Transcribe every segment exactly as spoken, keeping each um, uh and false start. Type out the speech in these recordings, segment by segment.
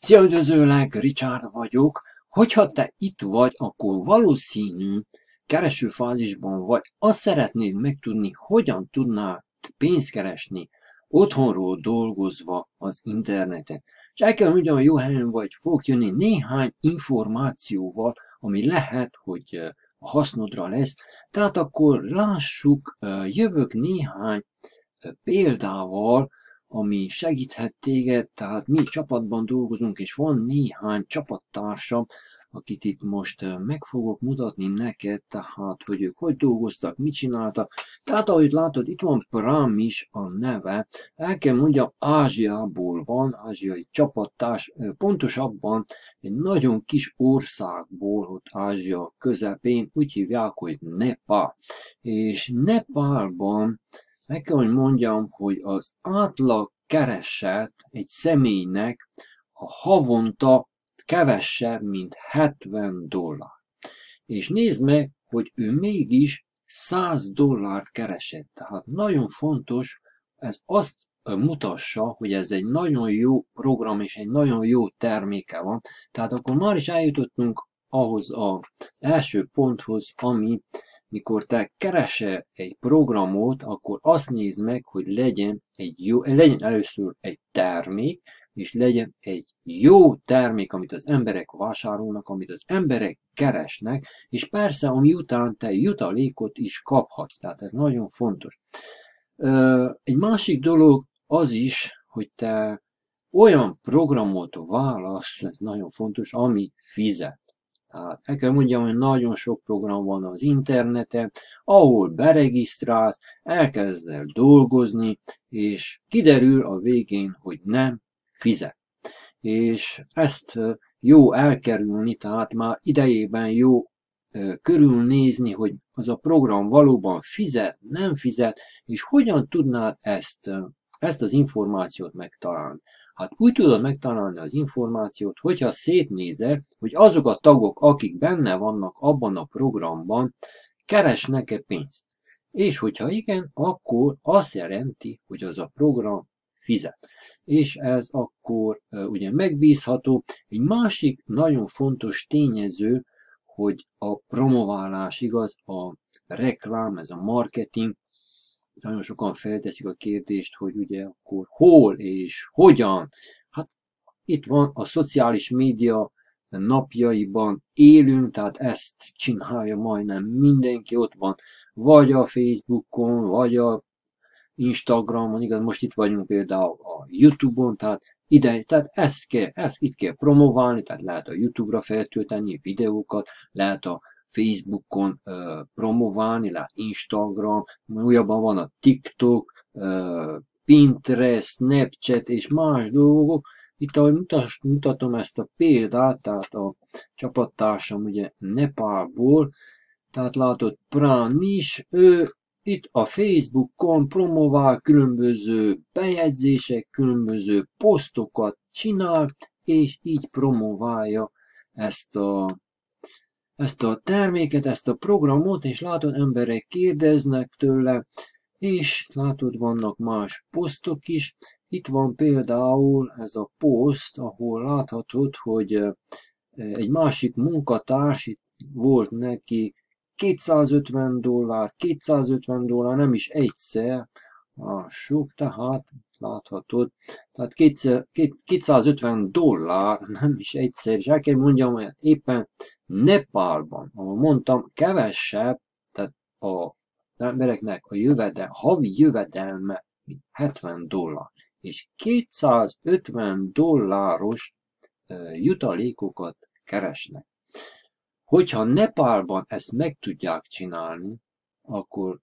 Szia, üdvözöllek, Richard vagyok. Hogyha te itt vagy, akkor valószínű keresőfázisban vagy. Azt szeretnéd megtudni, hogyan tudnál pénzt keresni otthonról dolgozva az interneten. És el kell, ugyan jó helyen vagy, fogok jönni néhány információval, ami lehet, hogy a hasznodra lesz. Tehát akkor lássuk, jövök néhány példával, ami segíthet téged, tehát mi csapatban dolgozunk, és van néhány csapattársam, akit itt most meg fogok mutatni neked, tehát hogy ők hogy dolgoztak, mit csináltak. Tehát ahogy látod, itt van Pramis a neve, el kell mondjam, Ázsiából van, ázsiai csapattárs, pontosabban egy nagyon kis országból, ott Ázsia közepén, úgy hívják, hogy Nepál. És Nepálban meg kell, hogy mondjam, hogy az átlag kereset egy személynek a havonta kevesebb, mint hetven dollár. És nézd meg, hogy ő mégis száz dollárt keresett. Tehát nagyon fontos, ez azt mutassa, hogy ez egy nagyon jó program és egy nagyon jó terméke van. Tehát akkor már is eljutottunk ahhoz az első ponthoz, ami mikor te keresel egy programot, akkor azt nézd meg, hogy legyen egy jó, legyen először egy termék, és legyen egy jó termék, amit az emberek vásárolnak, amit az emberek keresnek, és persze, ami után te jutalékot is kaphatsz. Tehát ez nagyon fontos. Egy másik dolog az is, hogy te olyan programot válasz, ez nagyon fontos, ami fizet. Tehát el kell mondjam, hogy nagyon sok program van az interneten, ahol beregisztrálsz, elkezd el dolgozni, és kiderül a végén, hogy nem fizet. És ezt jó elkerülni, tehát már idejében jó körülnézni, hogy az a program valóban fizet, nem fizet, és hogyan tudnád ezt, ezt az információt megtalálni. Hát úgy tudod megtalálni az információt, hogyha szétnézel, hogy azok a tagok, akik benne vannak abban a programban, keresnek-e pénzt. És hogyha igen, akkor azt jelenti, hogy az a program fizet. És ez akkor ugye megbízható. Egy másik nagyon fontos tényező, hogy a promoválás, igaz, a reklám, ez a marketing. Nagyon sokan felteszik a kérdést, hogy ugye akkor hol és hogyan. Hát itt van, a szociális média napjaiban élünk, tehát ezt csinálja majdnem mindenki, ott van vagy a Facebookon, vagy a Instagramon, igaz, most itt vagyunk például a YouTube-on, tehát ide, tehát ezt, kell, ezt itt kell promoválni, tehát lehet a YouTube-ra feltölteni videókat, lehet a Facebookon uh, promoválni, lát Instagram, újabban van a TikTok, uh, Pinterest, Snapchat és más dolgok. Itt ahogy mutas, mutatom ezt a példát, tehát a csapattársam ugye Nepálból, tehát látod Pranish, ő itt a Facebookon promovál, különböző bejegyzések, különböző posztokat csinál, és így promoválja ezt a ezt a terméket, ezt a programot, és látod, emberek kérdeznek tőle, és látod, vannak más posztok is. Itt van például ez a poszt, ahol láthatod, hogy egy másik munkatárs, itt volt neki kétszázötven dollár, kétszázötven dollár, nem is egyszer, a sok, tehát láthatod, tehát kétszázötven dollár, nem is egyszer, és el kell mondjam, hogy éppen Nepálban, ahol mondtam, kevesebb, tehát az embereknek a jövedel, havi jövedelme hetven dollár, és kétszázötven dolláros jutalékokat keresnek. Hogyha Nepálban ezt meg tudják csinálni, akkor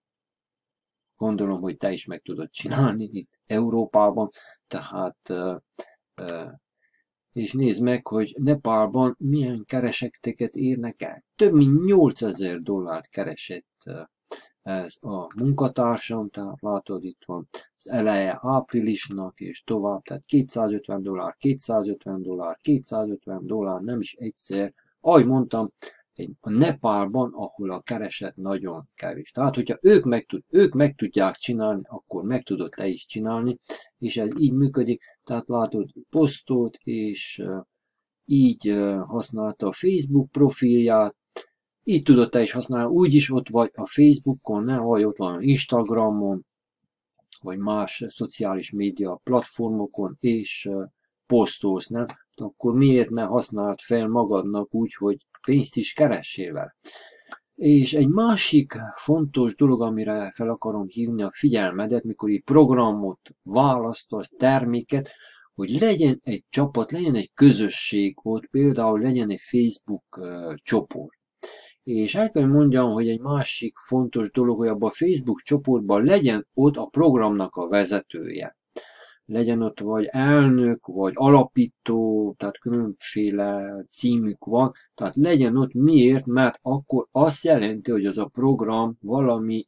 gondolom, hogy te is meg tudod csinálni itt Európában, tehát és nézd meg, hogy Nepálban milyen keresetteket érnek el. Több mint nyolcezer dollárt keresett ez a munkatársam, tehát látod, itt van az eleje áprilisnak, és tovább, tehát kétszázötven dollár, kétszázötven dollár, kétszázötven dollár, nem is egyszer. Ahogy mondtam, a Nepálban, ahol a kereset nagyon kevés. Tehát, hogyha ők meg, tud, ők meg tudják csinálni, akkor meg tudod te is csinálni, és ez így működik. Tehát látod, posztolt, és így használta a Facebook profilját, így tudod te is használni, úgyis ott vagy a Facebookon, ne vagy ott van Instagramon, vagy más szociális média platformokon, és posztolsz, nem? Akkor miért ne használd fel magadnak úgy, hogy pénzt is keressél vele. És egy másik fontos dolog, amire fel akarom hívni a figyelmedet, mikor egy programot választasz, terméket, hogy legyen egy csapat, legyen egy közösség ott, például legyen egy Facebook uh, csoport. És el kell mondjam, hogy egy másik fontos dolog, hogy abban a Facebook csoportban legyen ott a programnak a vezetője. Legyen ott vagy elnök, vagy alapító, tehát különféle címük van, tehát legyen ott miért, mert akkor azt jelenti, hogy az a program valami,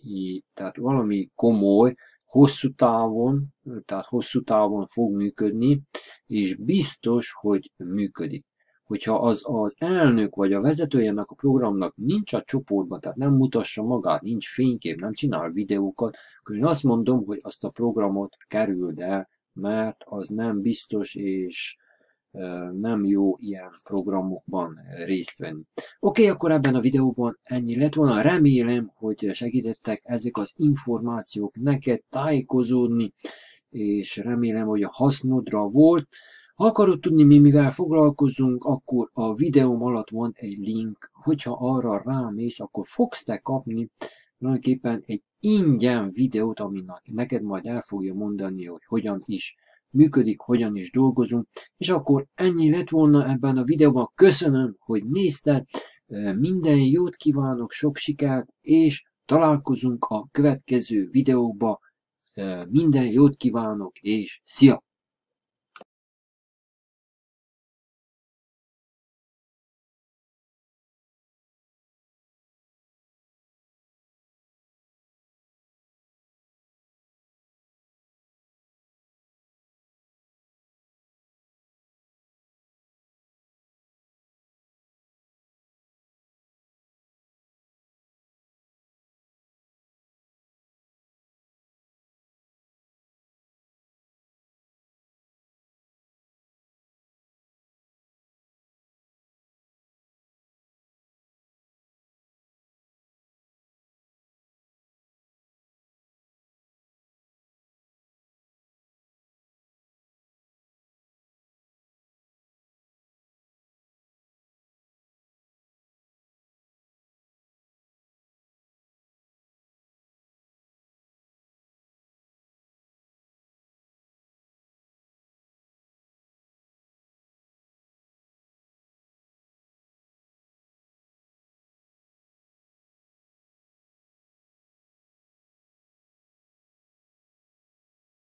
tehát valami komoly, hosszú távon, tehát hosszú távon fog működni, és biztos, hogy működik. Hogyha az, az elnök vagy a vezetőjének a programnak nincs a csoportban, tehát nem mutassa magát, nincs fénykép, nem csinál videókat, akkor én azt mondom, hogy azt a programot kerüld el, mert az nem biztos, és nem jó ilyen programokban részt venni. Oké, okay, akkor ebben a videóban ennyi lett volna. Remélem, hogy segítettek ezek az információk neked tájékozódni, és remélem, hogy a hasznodra volt. Ha akarod tudni, mi mivel foglalkozunk, akkor a videóm alatt van egy link, hogyha arra rámész, akkor fogsz te kapni tulajdonképpen egy ingyen videót, aminek neked majd el fogja mondani, hogy hogyan is működik, hogyan is dolgozunk. És akkor ennyi lett volna ebben a videóban. Köszönöm, hogy nézted, minden jót kívánok, sok sikert, és találkozunk a következő videóban. Minden jót kívánok, és szia!